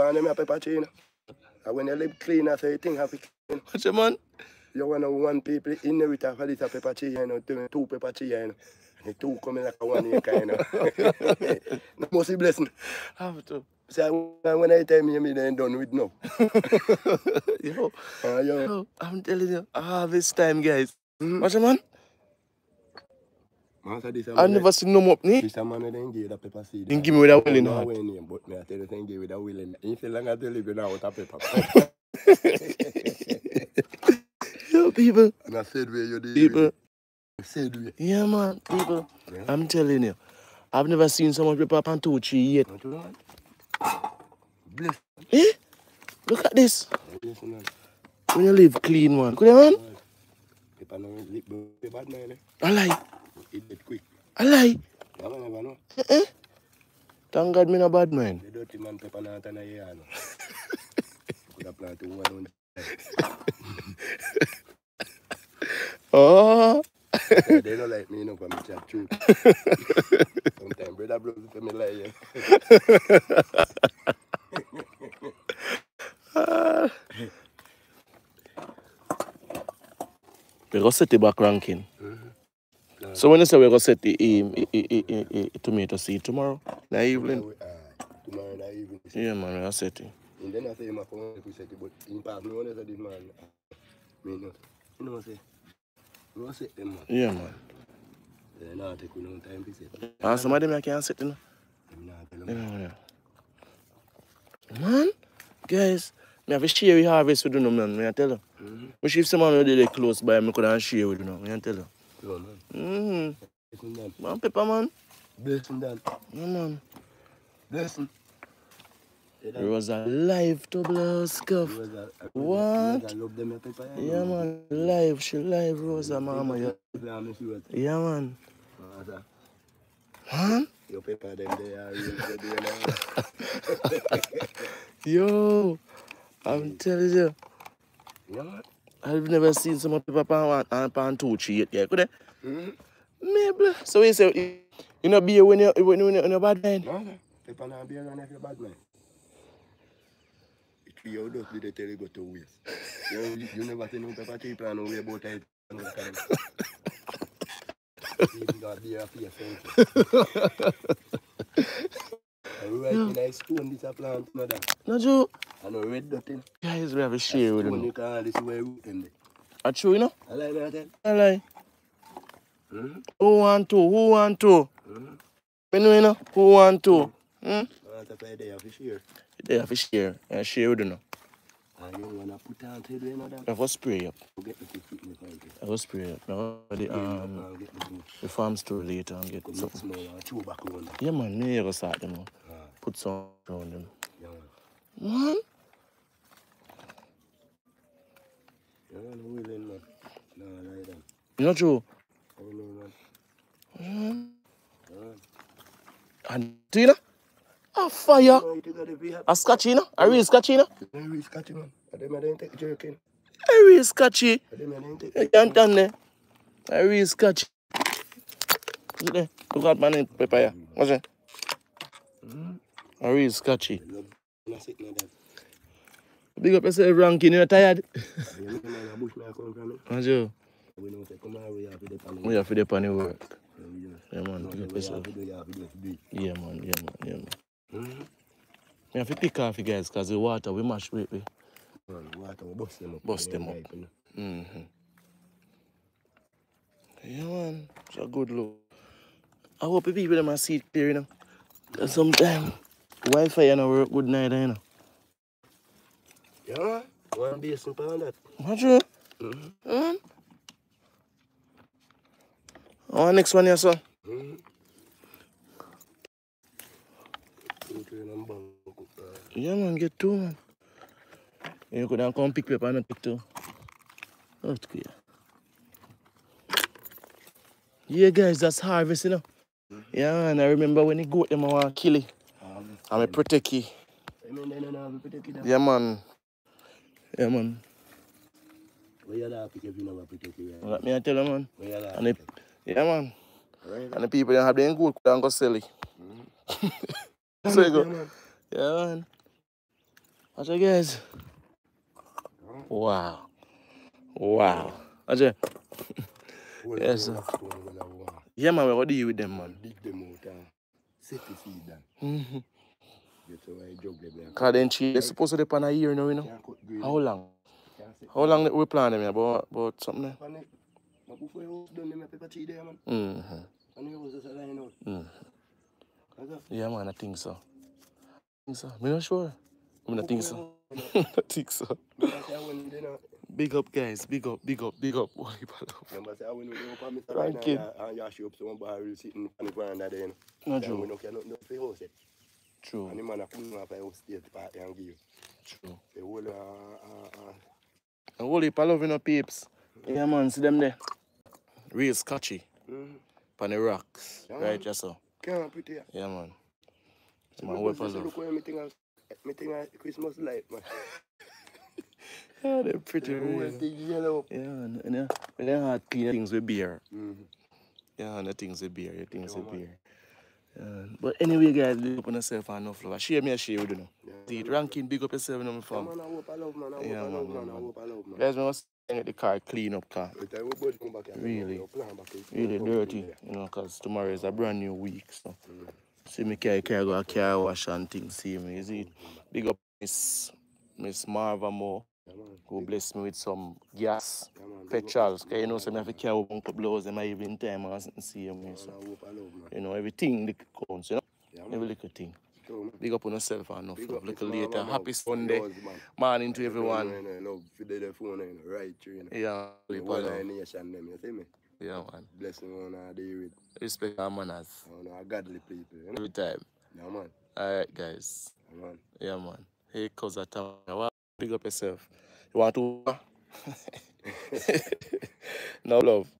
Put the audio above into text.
pan him happy pachin. And when you live clean, I say thing happy clean. What's your man? You want to one people in the with a this pepper cheese, you know, two pepper cheese, you know. And the two coming like a one kind of. No mercy blessing. Have to. So when I tell me, I'm done with now. Yo, yo, I'm telling you, harvest time, guys. What's your man? I never seen no up, ne? This man didn't give that pepper seed. Didn't give me with a will in heart. But me I tell you, didn't give with a will in heart. If you long as you live, you know how to pepper. Yo, people. And I said where you did. People. I said where. Yeah, man, people. Yeah. I'm telling you, I've never seen so much pepper and 2 tree yet. Don't you know? Bless. Eh? Look at this. Bless, man. When you live clean, man. Look at that, man. Pepper don't lick bad, man. I like. Eat it quick. I lie. Never know. Eh? Thank God, me no bad man. The dirty man pepper not on a year, no. Could have planted one. Oh. They don't like me, no, for me to have truth. Sometimes brother blows to me like you. We go set the back ranking. So when you say we're going to set the tomato seed tomorrow, in the evening? Tomorrow in the evening. Yeah, man, we're going to set it. And then I say, my phone if we set it, but in part, no one else did, man. Me not. You know what I say? We're going to set them, man. Yeah, man. They're not taking no time to set them. And some of them I can't set them. I'm not telling them. Man, guys, I have a share harvest with them, man. I tell them. If someone who did it close by, I couldn't share with them. I tell them. Yo, man. Man, pepper, man. Blessing, Dan. Yeah, man. Blessing. It was alive to bless cuff. What? Yeah, man. Live. She live, Rosa, mama. Yeah, man. Huh? Your pepper, them, they are. Yo, I'm telling you. Yeah, man. I've never seen so much people pan 2 tree yet, yeah, could I? Maybe. So you say, you know, beer when you're a bad man? No, people not beer when you're a bad man. You don't do the tell you go to waste. You never see no pepper tree plan away about it. You got beer for yourself. Right in a stone, this a plant, mother. No joke. I know red nothing. Guys, we have a share with them. This is where you root them. That's true, you know? I lie, nothing. I lie. Who want to? Who want to? You know? Who want to? They have a share. They have a share. I share with them. I don't want to put on to them, mother. I will spray up. I will spray up. The farm store later and get something. Yeah, man, me never saw them. Put some around them. Man. You know true? And do you know? A fire. A scotchy, you know? A real scotchy, you know? A real scotchy, man. I didn't take jerky. A real scotchy. I didn't take jerky. You done there. A real scotchy. Look at my name, Pepaya. What's that? A real scotchy. Big up yourself, Rankin, you're tired. Anjo. We have to do the work. Yeah, man, big up yourself. Yeah, man, yeah, man, yeah, man. We have to pick off you guys because the water, we mash with it. Water, we bust them up. Bust them up. Yeah, man, it's a good look. I hope the people them see it clear, you know. Because sometimes Wi-Fi you know work good night, you know. Yeah, one basin pound that. What's your? Oh, next one here, sir. Yeah, man, get 2, man. You could have come pick paper and pick 2. That's clear. Yeah, guys, that's harvest, you know. Yeah, and I remember when he got them, I want to kill it. I'm a proteki. Yeah, man. Yeah, man. Let me tell you, man. And the, yeah, man. Right. And the people that have their good, could go sell it. So you go. Yeah, man. 맞아, guys. Wow. Wow. Ajay. Yes, sir. Yeah, man, what do you with them, man? Dig them out and set the seed down. Because they're supposed to dip on a year now, you know? How long? How long did we plan them? About something? Before you was done, them paper tree there, man. And you was just lying out. Yeah, man, I think so. I think so. I'm not sure. I'm not think so. I think so. Big up, guys. Big up, big up, big up. Right, kid. No true. True. And the man come up and state party and give. True. The whole heap of loving up peeps. Yeah, man, see them there. Real scotchy. On the rocks. Yeah, right, just so. Can't put it. Yeah, man. It's my way for love. I think I Christmas light, man. Yeah, they're pretty real. Yellow. Yeah, and they had clear things with beer. Yeah, and the things with beer, the things with beer. Yeah. But anyway, guys, big up on yourself and no flower. Share me a share with you now. Yeah, the ranking, big up yourself and my fam. Yeah, man, I hope I love, man. I hope I love, man. I hope I love, man. Guys, we must get the car clean up, car. Really, really dirty, you know, because tomorrow is a brand new week, so. See me care go a car wash and things, see me, you see. Big up Miss Marva Moore, who blessed me with some gas, petrols. You know, so I have to care about a blows in my evening time and see me. So, you know, everything that counts, you know, every little thing. Big up on yourself and enough love. Little later, happy Sunday morning to everyone. Yeah, yeah, man. Blessing on our day with respect our manners. On our godly people, you know? Every time. Yeah, man. Alright, guys. Yeah, man. Yeah, man. Hey, cousin Tom, big up yourself. You want to? No love.